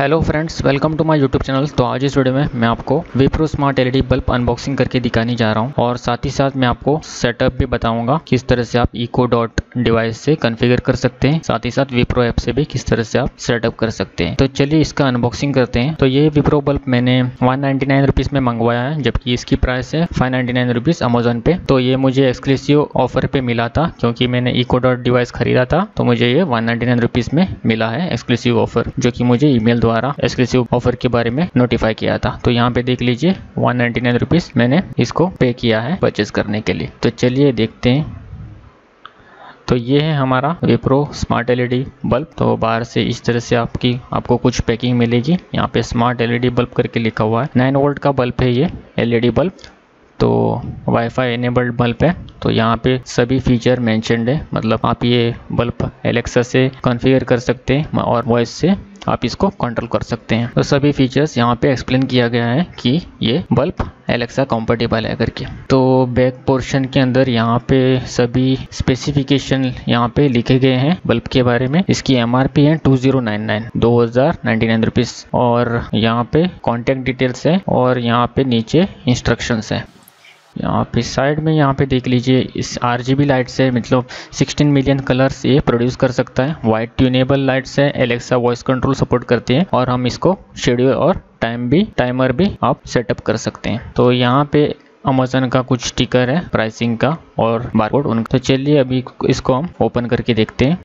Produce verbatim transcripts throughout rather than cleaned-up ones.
Hello friends, welcome to my YouTube channel. तो आज इस वीडियो में मैं आपको Wipro smart LED bulb unboxing करके दिखाने जा रहा हूं और साथ ही साथ मैं आपको सेटअप भी बताऊंगा किस तरह से आप इको डॉट डिवाइस से कॉन्फ़िगर कर सकते हैं, साथ ही साथ विप्रो ऐप से भी किस तरह से आप सेटअप कर सकते हैं। तो चलिए इसका अनबॉक्सिंग करते हैं। तो ये विप्रो बल्ब मैंने वन नाइन्टी नाइन रुपीज़ में मंगवाया है, जबकि इसकी प्राइस है five ninety nine rupees Amazon पे। तो ये मुझे एक्सक्लूसिव ऑफर पे मिला था क्योंकि मैंने इको डॉट डिवाइस खरीदा था, तो मुझे ये वन नाइन्टी नाइन रुपीज़ में मिला है एक्सक्लूसिव ऑफर, जो कि मुझे ईमेल द्वारा एक्सक्लूसिव ऑफर के बारे में नोटिफाई किया था। तो यहाँ पे देख लीजिए वन नाइन्टी नाइन रुपीज़ मैंने इसको पे किया है परचेज करने के लिए। तो चलिए देखते हैं। तो ये है हमारा विप्रो स्मार्ट एलईडी बल्ब। तो बाहर से इस तरह से आपकी आपको कुछ पैकिंग मिलेगी। यहाँ पे स्मार्ट एलईडी बल्ब करके लिखा हुआ है। नाइन वोल्ट का बल्ब है ये एलईडी बल्ब, तो वाईफाई एनेबल्ड बल्ब है। तो यहाँ पे सभी फीचर मेंशनड है, मतलब आप ये बल्ब एलेक्सा से कॉन्फ़िगर कर सकते हैं और वॉइस से आप इसको कंट्रोल कर सकते हैं। तो सभी फीचर्स यहाँ पे एक्सप्लेन किया गया है कि ये बल्ब एलेक्सा कॉम्पेटेबल है करके। तो बैक पोर्शन के अंदर यहाँ पे सभी स्पेसिफिकेशन यहाँ पे लिखे गए हैं बल्ब के बारे में। इसकी एमआरपी है टू थाउजेंड नाइन्टी नाइन दो हज़ार निन्यानवे रुपीस, और यहाँ पे कॉन्टैक्ट डिटेल्स है और यहाँ पे नीचे इंस्ट्रक्शंस है। यहाँ पे साइड में यहाँ पे देख लीजिए इस आरजीबी लाइट्स है, मतलब सोलह मिलियन कलर्स ये प्रोड्यूस कर सकता है। वाइट ट्यूनेबल लाइट्स है, एलेक्सा वॉइस कंट्रोल सपोर्ट करती है और हम इसको शेड्यूल और टाइम भी टाइमर भी आप सेटअप कर सकते हैं। तो यहाँ पे अमेजन का कुछ स्टिकर है प्राइसिंग का और बारकोड उनका। तो चलिए अभी इसको हम ओपन करके देखते हैं।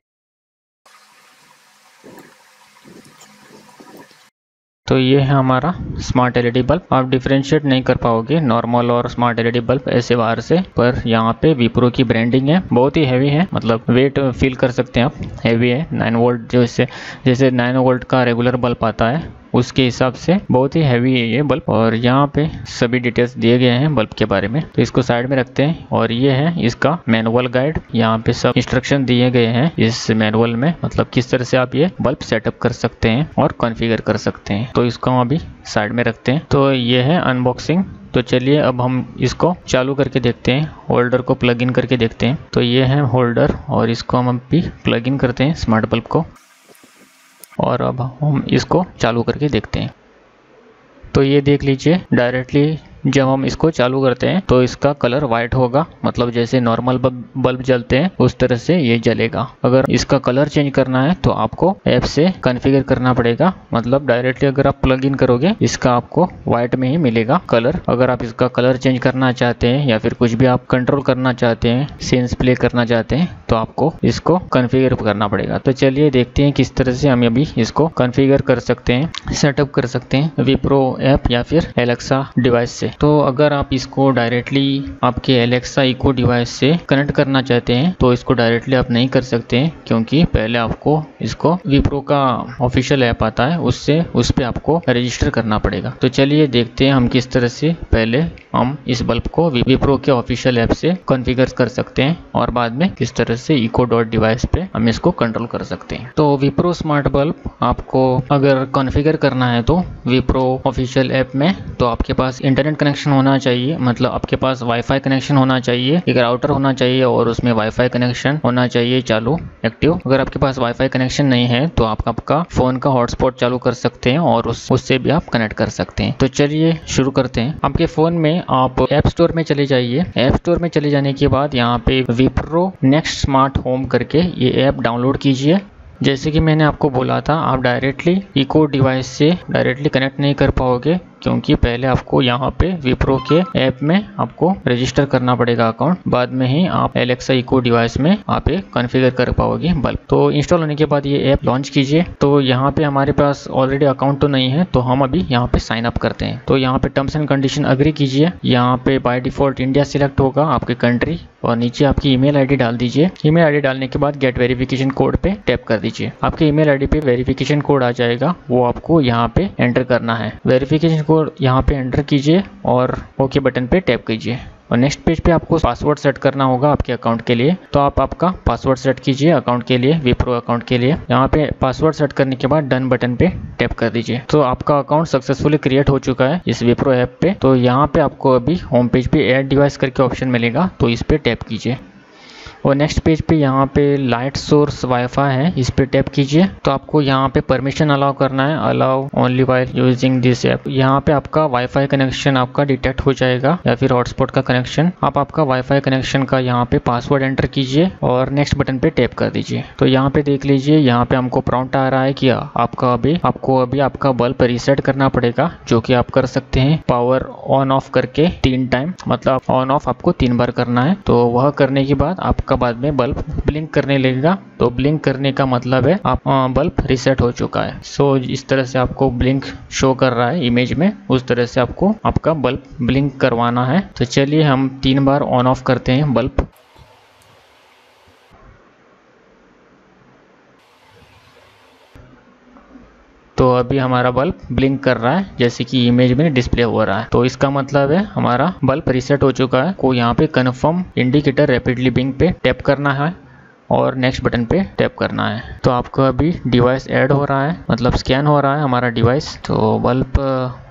तो ये है हमारा स्मार्ट एलईडी बल्ब। आप डिफ्रेंशिएट नहीं कर पाओगे नॉर्मल और स्मार्ट एलईडी बल्ब ऐसे बाहर से, पर यहाँ पे विप्रो की ब्रांडिंग है। बहुत ही हैवी है, मतलब वेट फील कर सकते हैं आप, हैवी है। नाइन वोल्ट जो इससे जैसे नाइन वोल्ट का रेगुलर बल्ब आता है उसके हिसाब से बहुत ही हैवी है ये बल्ब। और यहाँ पे सभी डिटेल्स दिए गए हैं बल्ब के बारे में, तो इसको साइड में रखते हैं। और ये है इसका मैनुअल गाइड, यहाँ पे सब इंस्ट्रक्शन दिए गए हैं इस मैनुअल में, मतलब किस तरह से आप ये बल्ब सेटअप कर सकते हैं और कॉन्फ़िगर कर सकते हैं। तो इसको हम अभी साइड में रखते हैं। तो ये है अनबॉक्सिंग। तो चलिए अब हम इसको चालू करके देखते हैं, होल्डर को प्लग इन करके देखते हैं। तो ये है होल्डर और इसको हम अभी प्लग इन करते हैं स्मार्ट बल्ब को, और अब हम इसको चालू करके देखते हैं। तो ये देख लीजिए डायरेक्टली जब हम इसको चालू करते हैं तो इसका कलर वाइट होगा, मतलब जैसे नॉर्मल बल्ब जलते हैं उस तरह से ये जलेगा। अगर इसका कलर चेंज करना है तो आपको ऐप से कॉन्फ़िगर करना पड़ेगा, मतलब डायरेक्टली अगर आप प्लग इन करोगे इसका आपको वाइट में ही मिलेगा कलर। अगर आप इसका कलर चेंज करना चाहते हैं या फिर कुछ भी आप कंट्रोल करना चाहते हैं, सेंस प्ले करना चाहते हैं, तो आपको इसको कॉन्फ़िगर करना पड़ेगा। तो चलिए देखते हैं किस तरह से हम अभी इसको कॉन्फ़िगर कर सकते हैं, सेटअप कर सकते हैं विप्रो ऐप या फिर एलेक्सा डिवाइस से। तो अगर आप इसको डायरेक्टली आपके एलेक्सा इको डिवाइस से कनेक्ट करना चाहते हैं तो इसको डायरेक्टली आप नहीं कर सकते हैं, क्योंकि पहले आपको इसको विप्रो का ऑफिशियल ऐप आता है उससे उस पर आपको रजिस्टर करना पड़ेगा। तो चलिए देखते हैं हम किस तरह से पहले हम इस बल्ब को विप्रो के ऑफिशियल ऐप से कॉन्फ़िगर कर सकते हैं और बाद में किस तरह से इको डॉट डिवाइस पे हम इसको कंट्रोल कर सकते हैं। तो विप्रो स्मार्ट बल्ब आपको अगर कॉन्फ़िगर करना है तो विप्रो ऑफिशियल ऐप में तो आपके पास इंटरनेट कनेक्शन होना चाहिए, मतलब आपके पास वाईफाई कनेक्शन होना चाहिए, एक राउटर होना चाहिए और उसमें वाईफाई कनेक्शन होना चाहिए चालू एक्टिव। अगर आपके पास वाईफाई कनेक्शन नहीं है तो आप आपका फ़ोन का हॉटस्पॉट चालू कर सकते हैं और उस, उससे भी आप कनेक्ट कर सकते हैं। तो चलिए शुरू करते हैं। आपके फ़ोन में आप ऐप स्टोर में चले जाइए। ऐप स्टोर में चले जाने के बाद यहाँ पे विप्रो नेक्स्ट स्मार्ट होम करके ये ऐप डाउनलोड कीजिए। जैसे कि मैंने आपको बोला था आप डायरेक्टली इको डिवाइस से डायरेक्टली कनेक्ट नहीं कर पाओगे, क्योंकि पहले आपको यहाँ पे विप्रो के ऐप में आपको रजिस्टर करना पड़ेगा अकाउंट, बाद में ही आप एलेक्सा इको डिवाइस में आप ये कॉन्फ़िगर कर पाओगे बल्ब। तो इंस्टॉल होने के बाद ये ऐप लॉन्च कीजिए। तो यहाँ पे हमारे पास ऑलरेडी अकाउंट तो नहीं है, तो हम अभी यहाँ पे साइन अप करते हैं। तो यहाँ पे टर्म्स एंड कंडीशन अग्री कीजिए। यहाँ पे बाय डिफ़ॉल्ट इंडिया सिलेक्ट होगा, आपकी कंट्री, और नीचे आपकी ईमेल आईडी डाल दीजिए। ईमेल आईडी डालने के बाद गेट वेरिफिकेशन कोड पे टैप कर दीजिए। आपके ईमेल आईडी पे वेरिफिकेशन कोड आ जाएगा, वो आपको यहाँ पे एंटर करना है। वेरिफिकेशन कोड यहाँ पे एंटर कीजिए और ओके बटन पे टैप कीजिए। और नेक्स्ट पेज पे आपको पासवर्ड सेट करना होगा आपके अकाउंट के लिए। तो आप आपका पासवर्ड सेट कीजिए अकाउंट के लिए, विप्रो अकाउंट के लिए। यहाँ पे पासवर्ड सेट करने के बाद डन बटन पे टैप कर दीजिए। तो आपका अकाउंट सक्सेसफुली क्रिएट हो चुका है इस विप्रो ऐप पे। तो यहाँ पे आपको अभी होम पेज पे ऐड डिवाइस करके ऑप्शन मिलेगा, तो इस पर टैप कीजिए। और नेक्स्ट पेज पे यहाँ पे लाइट सोर्स वाईफाई है, इस पे टैप कीजिए तो आपको यहाँ पे परमिशन अलाउ करना है, allow only while using this app. यहाँ पे आपका वाईफाई कनेक्शन आपका डिटेक्ट हो जाएगा या फिर हॉटस्पॉट का कनेक्शन। आप आपका वाईफाई कनेक्शन का यहाँ पे पासवर्ड एंटर कीजिए और नेक्स्ट बटन पे टैप कर दीजिए। तो यहाँ पे देख लीजिए, यहाँ पे हमको प्रॉम्प्ट आ रहा है कि आपका अभी आपको अभी आपका बल्ब रीसेट करना पड़ेगा, जो कि आप कर सकते हैं पावर ऑन ऑफ करके तीन टाइम, मतलब ऑन ऑफ आपको तीन बार करना है। तो वह करने के बाद आपका बाद में बल्ब ब्लिंक करने लगेगा। तो ब्लिंक करने का मतलब है आप बल्ब रीसेट हो चुका है। सो इस तरह से आपको ब्लिंक शो कर रहा है इमेज में, उस तरह से आपको आपका बल्ब ब्लिंक करवाना है। तो चलिए हम तीन बार ऑन ऑफ करते हैं बल्ब। तो अभी हमारा बल्ब ब्लिंक कर रहा है जैसे कि इमेज में डिस्प्ले हो रहा है। तो इसका मतलब है हमारा बल्ब रीसेट हो चुका है। को यहाँ पे कन्फर्म इंडिकेटर रैपिडली ब्लिंक पे टैप करना है और नेक्स्ट बटन पे टैप करना है। तो आपका अभी डिवाइस ऐड हो रहा है, मतलब स्कैन हो रहा है हमारा डिवाइस। तो बल्ब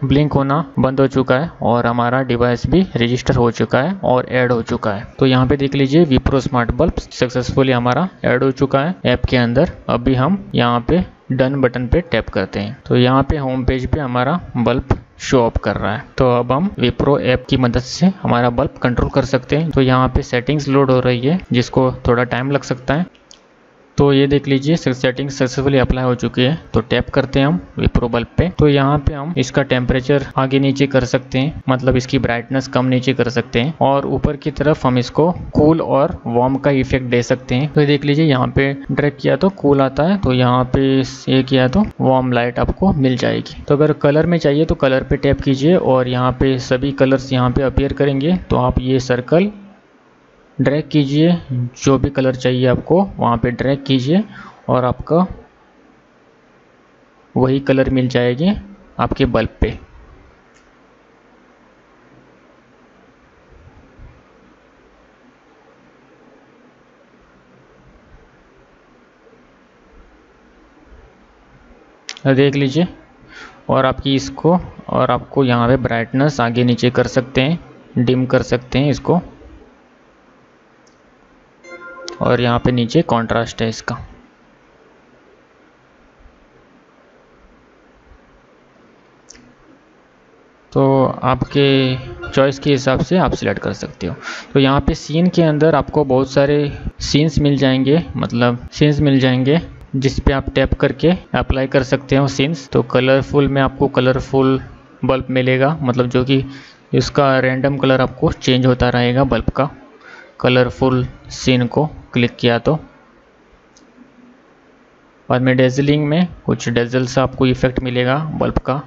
ब्लिंक होना बंद हो चुका है और हमारा डिवाइस भी रजिस्टर हो चुका है और ऐड हो चुका है। तो यहाँ पे देख लीजिए, विप्रो स्मार्ट बल्ब सक्सेसफुली हमारा ऐड हो चुका है ऐप के अंदर। अभी हम यहाँ पे डन बटन पे टैप करते हैं तो यहाँ पे होम पेज पे हमारा बल्ब शो अप कर रहा है। तो अब हम विप्रो ऐप की मदद से हमारा बल्ब कंट्रोल कर सकते हैं। तो यहाँ पे सेटिंग्स लोड हो रही है जिसको थोड़ा टाइम लग सकता है। तो ये देख लीजिए, सेटिंग सक्सेसफुली अप्लाई हो चुकी है। तो टैप करते हैं हम विप्रो बल्ब पे। तो यहाँ पे हम इसका टेम्परेचर आगे नीचे कर सकते हैं, मतलब इसकी ब्राइटनेस कम नीचे कर सकते हैं और ऊपर की तरफ हम इसको कूल और वार्म का इफेक्ट दे सकते हैं। तो देख लीजिए, यहाँ पे ड्रैग किया तो कूल आता है, तो यहाँ पे ये किया तो वार्म लाइट आपको मिल जाएगी। तो अगर कलर में चाहिए तो कलर पे टैप कीजिए और यहाँ पे सभी कलर्स यहाँ पे अपीयर करेंगे। तो आप ये सर्कल ड्रैग कीजिए, जो भी कलर चाहिए आपको वहाँ पे ड्रैग कीजिए और आपका वही कलर मिल जाएगी आपके बल्ब पे। देख लीजिए, और आपकी इसको और आपको यहाँ पे ब्राइटनेस आगे नीचे कर सकते हैं, डिम कर सकते हैं इसको, और यहाँ पे नीचे कंट्रास्ट है इसका। तो आपके चॉइस के हिसाब से आप सिलेक्ट कर सकते हो। तो यहाँ पे सीन के अंदर आपको बहुत सारे सीन्स मिल जाएंगे, मतलब सीन्स मिल जाएंगे जिस पे आप टैप करके अप्लाई कर सकते हो सीन्स। तो कलरफुल में आपको कलरफुल बल्ब मिलेगा, मतलब जो कि इसका रैंडम कलर आपको चेंज होता रहेगा बल्ब का। कलरफुल सीन को क्लिक किया तो बाद में डेजलिंग में कुछ डेजल सा आपको इफेक्ट मिलेगा बल्ब का,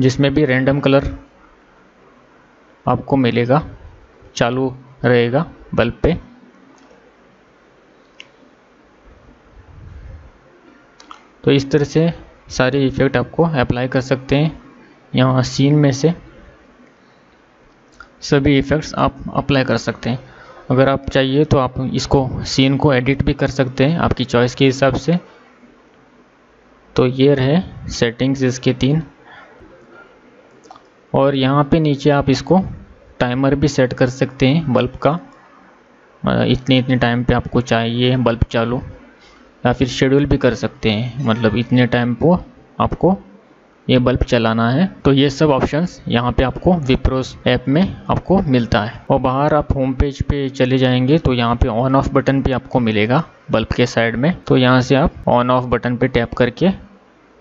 जिसमें भी रैंडम कलर आपको मिलेगा, चालू रहेगा बल्ब पे। तो इस तरह से सारे इफेक्ट आपको अप्लाई कर सकते हैं। यहाँ सीन में से सभी इफ़ेक्ट्स आप अप्लाई कर सकते हैं। अगर आप चाहिए तो आप इसको सीन को एडिट भी कर सकते हैं आपकी चॉइस के हिसाब से। तो ये रहे सेटिंग्स इसके तीन, और यहाँ पे नीचे आप इसको टाइमर भी सेट कर सकते हैं बल्ब का, इतने इतने टाइम पे आपको चाहिए बल्ब चालू, या फिर शेड्यूल भी कर सकते हैं, मतलब इतने टाइम को आपको ये बल्ब चलाना है। तो ये सब ऑप्शंस यहाँ पे आपको विप्रोस ऐप में आपको मिलता है। और बाहर आप होम पेज पे चले जाएंगे तो यहाँ पे ऑन ऑफ बटन भी आपको मिलेगा बल्ब के साइड में। तो यहाँ से आप ऑन ऑफ बटन पे टैप करके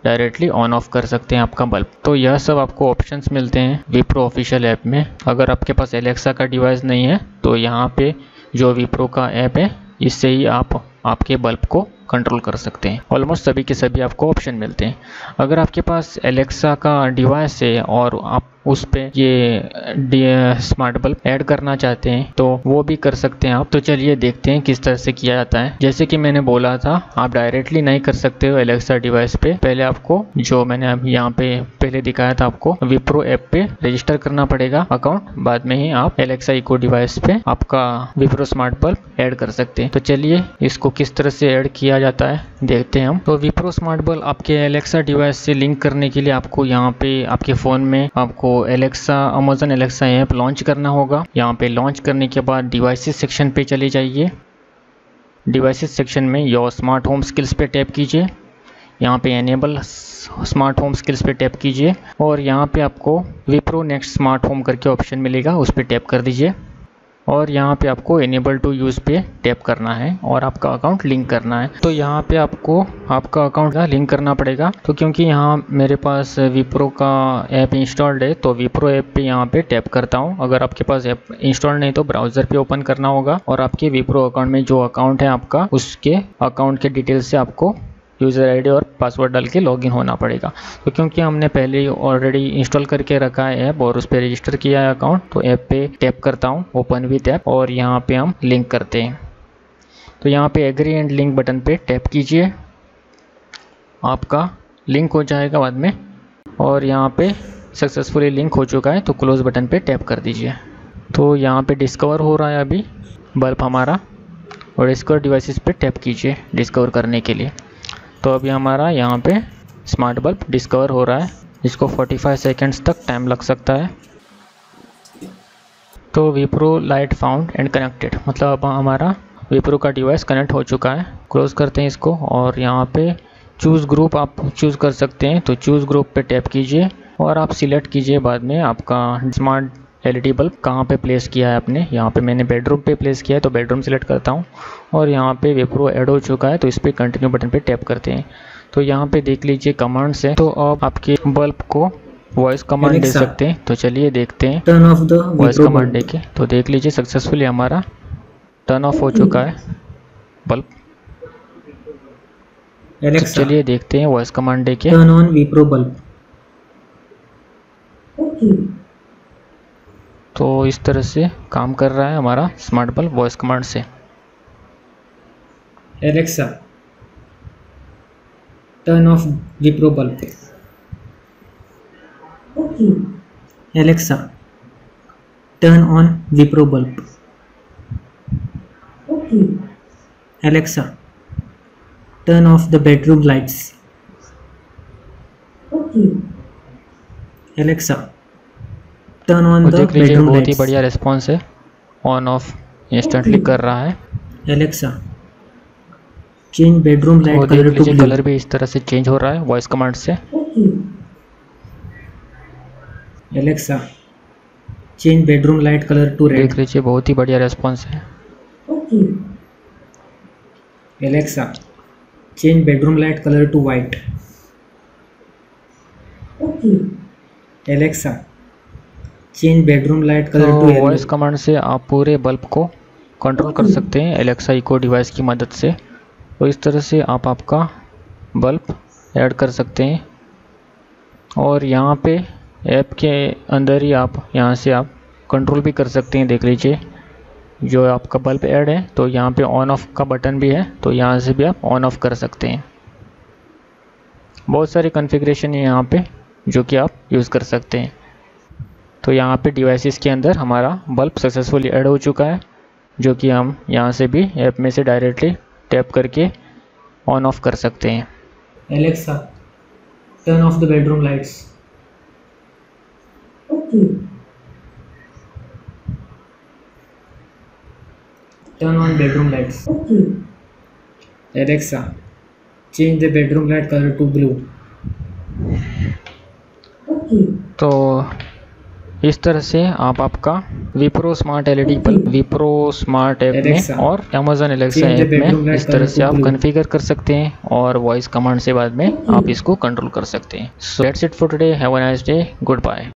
डायरेक्टली ऑन ऑफ कर सकते हैं आपका बल्ब। तो यह सब आपको ऑप्शंस मिलते हैं विप्रो ऑफिशियल ऐप में। अगर आपके पास एलेक्सा का डिवाइस नहीं है तो यहाँ पर जो विप्रो का ऐप है, इससे ही आप आपके बल्ब को कंट्रोल कर सकते हैं। ऑलमोस्ट सभी के सभी आपको ऑप्शन मिलते हैं। अगर आपके पास एलेक्सा का डिवाइस है और आप उस पे ये स्मार्ट बल्ब ऐड करना चाहते हैं तो वो भी कर सकते हैं आप। तो चलिए देखते हैं किस तरह से किया जाता है। जैसे कि मैंने बोला था, आप डायरेक्टली नहीं कर सकते हो एलेक्सा डिवाइस पे। पहले आपको, जो मैंने अब यहाँ पे पहले दिखाया था, आपको विप्रो ऐप पे रजिस्टर करना पड़ेगा अकाउंट, बाद में ही आप एलेक्सा इको डिवाइस पे आपका विप्रो स्मार्ट बल्ब ऐड कर सकते हैं। तो चलिए इसको किस तरह से ऐड किया जाता है, देखते हैं हम। तो विप्रो स्मार्ट बल्ब आपके एलेक्सा डिवाइस से लिंक करने के लिए आपको यहाँ पे आपके फ़ोन में आपको Alexa Amazon Alexa app launch करना होगा। यहाँ पे लॉन्च करने के बाद डिवाइसेस सेक्शन पे चले जाइए। डिवाइसेस सेक्शन में योर स्मार्ट होम स्किल्स पे टैप कीजिए। यहाँ पे एनेबल स्मार्ट होम स्किल्स पे टैप कीजिए और यहाँ पे आपको विप्रो नेक्स्ट स्मार्ट होम करके ऑप्शन मिलेगा, उस पर टैप कर दीजिए और यहाँ पे आपको इनेबल टू यूज़ पे टैप करना है और आपका अकाउंट लिंक करना है। तो यहाँ पे आपको आपका अकाउंट का लिंक करना पड़ेगा। तो क्योंकि यहाँ मेरे पास विप्रो का ऐप इंस्टॉल्ड है तो विप्रो ऐप पे यहाँ पे टैप करता हूँ। अगर आपके पास ऐप इंस्टॉल नहीं तो ब्राउज़र पे ओपन करना होगा और आपके विप्रो अकाउंट में जो अकाउंट है आपका उसके अकाउंट के डिटेल से आपको यूज़र आईडी और पासवर्ड डाल के लॉगिन होना पड़ेगा। तो क्योंकि हमने पहले ऑलरेडी इंस्टॉल करके रखा है ऐप और उस पर रजिस्टर किया है अकाउंट, तो ऐप पे टैप करता हूँ, ओपन विद ऐप, और यहाँ पे हम लिंक करते हैं। तो यहाँ पे एग्री एंड लिंक बटन पे टैप कीजिए, आपका लिंक हो जाएगा बाद में। और यहाँ पे सक्सेसफुली लिंक हो चुका है तो क्लोज बटन पे टैप कर दीजिए। तो यहाँ पे डिस्कवर हो रहा है अभी बल्ब हमारा, और डिस्कवर डिवाइसेस पे टैप कीजिए डिस्कवर करने के लिए। तो अभी हमारा यहाँ पे स्मार्ट बल्ब डिस्कवर हो रहा है, इसको पैंतालीस सेकंड्स तक टाइम लग सकता है। तो Wipro light found and connected, मतलब अब हमारा विप्रो का डिवाइस कनेक्ट हो चुका है। क्लोज करते हैं इसको और यहाँ पे चूज़ ग्रुप आप चूज़ कर सकते हैं। तो चूज़ ग्रुप पे टैप कीजिए और आप सिलेक्ट कीजिए बाद में आपका स्मार्ट एलईडी बल्ब कहाँ पे प्लेस किया है आपने। यहाँ पे मैंने बेडरूम पे प्लेस किया है तो बेडरूम सेलेक्ट करता हूँ और यहाँ पे विप्रो ऐड हो चुका है तो इस पर कंटिन्यू बटन पे टैप करते हैं। तो यहाँ पे देख लीजिए कमांड्स हैं। तो आप आपके बल्ब को वॉइस कमांड दे सकते हैं। तो चलिए देखते हैं वॉइस कमांड दे के। तो देख लीजिए सक्सेसफुली हमारा टर्न ऑफ हो चुका है बल्ब। तो चलिए देखते हैं वॉइस कमांड दे के टर्न ऑन विप्रो बल्ब। तो इस तरह से काम कर रहा है हमारा स्मार्ट बल्ब वॉइस कमांड से। Alexa turn off Wipro bulb. Alexa turn on Wipro bulb. Alexa turn off the bedroom lights. Alexa turn on the bedroom. बहुत ही बढ़िया रिस्पॉन्स है, ऑन ऑफ इंस्टेंटली कर रहा है। Alexa change bedroom light colour to blue. Colour भी इस तरह से चेंज हो रहा है वॉइस कमांड से। Alexa change bedroom light colour to red. देख लीजिए बहुत ही बढ़िया रिस्पॉन्स है। Alexa change bedroom light colour to white. Alexa change bedroom light colour to yellow. Voice command से आप पूरे बल्ब को कंट्रोल कर सकते हैं एलेक्सा इको डिवाइस की मदद से। तो इस तरह से आप आपका बल्ब ऐड कर सकते हैं और यहाँ पे ऐप के अंदर ही आप यहाँ से आप कंट्रोल भी कर सकते हैं। देख लीजिए जो आपका बल्ब ऐड है तो यहाँ पे ऑन ऑफ का बटन भी है तो यहाँ से भी आप ऑन ऑफ कर सकते हैं। बहुत सारे कॉन्फ़िगरेशन है यहाँ पे जो कि आप यूज़ कर सकते हैं। तो यहाँ पे डिवाइसेस के अंदर हमारा बल्ब सक्सेसफुली ऐड हो चुका है, जो कि हम यहाँ से भी ऐप में से डायरेक्टली टैप करके ऑन ऑफ कर सकते हैं। Alexa turn off the bedroom lights. Turn on bedroom lights. Alexa change the bedroom light colour to blue. तो इस तरह से आप आपका Wipro smart LED bulb Wipro smart app में और अमेजॉन एलेक्सा ऐप में इस तरह से आप कॉन्फ़िगर कर सकते हैं और वॉइस कमांड से बाद में आप इसको कंट्रोल कर सकते हैं। So that's it for today. Have a nice day. Good bye.